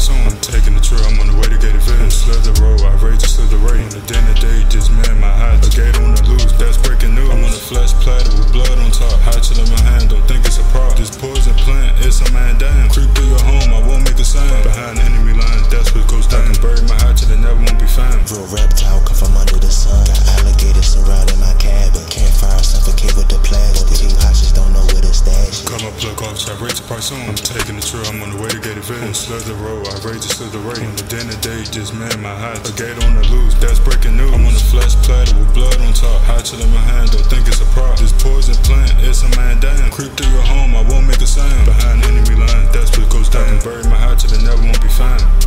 lights on, taking the trail, I'm on the way to get event. Slid the road, outrageous, slid the rate. On the dinner date, just man, my eyes. A gate on the loose, that's breaking news. I'm on a flesh platter with blood on top. Hot chill in my hand, don't think it's a prop. This poison plant, it's a man down. Creep through your home, I won't make a sound. Behind enemy lines, that's what goes down. I can bury my hot chill, it never won't be found. Real reptile, come from under the sun. Got alligators surrounding my cabin. Campfire, suffocate with the plastic. Two hotches, don't know where to stash. Cut my plug off, try rates the price on. I'm taking the trail, I'm on the way to get event. Slid the road, outrageous, slid the rate. On the dinner date, just man, my hot. A gate on the loose, that's breaking news. I'm on a flesh platter with blood on top. Hot chill in my hand, don't think it's a prop. This poison plant, it's a man down. Creep through your home, I won't make a sound. Behind enemy lines, that's what goes down. I can bury my hot chill, it never won't be found.